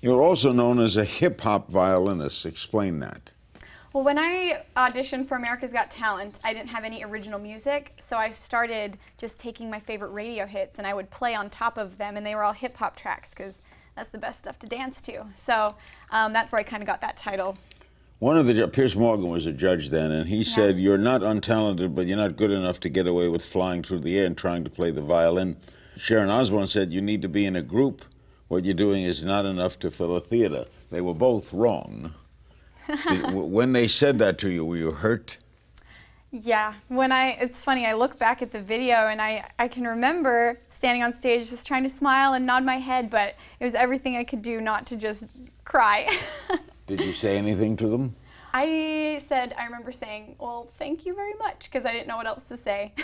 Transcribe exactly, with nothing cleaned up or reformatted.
You're also known as a hip-hop violinist. Explain that. Well, when I auditioned for America's Got Talent, I didn't have any original music, so I started just taking my favorite radio hits and I would play on top of them, and they were all hip-hop tracks because that's the best stuff to dance to. So um, that's where I kind of got that title. One of the, Piers Morgan was a judge then, and he yeah. said, you're not untalented, but you're not good enough to get away with flying through the air and trying to play the violin. Sharon Osbourne said, you need to be in a group. What you're doing is not enough to fill a theater. They were both wrong. Did, when they said that to you, were you hurt? Yeah, when I, it's funny, I look back at the video and I, I can remember standing on stage just trying to smile and nod my head, but it was everything I could do not to just cry. Did you say anything to them? I said, I remember saying, well, thank you very much, because I didn't know what else to say.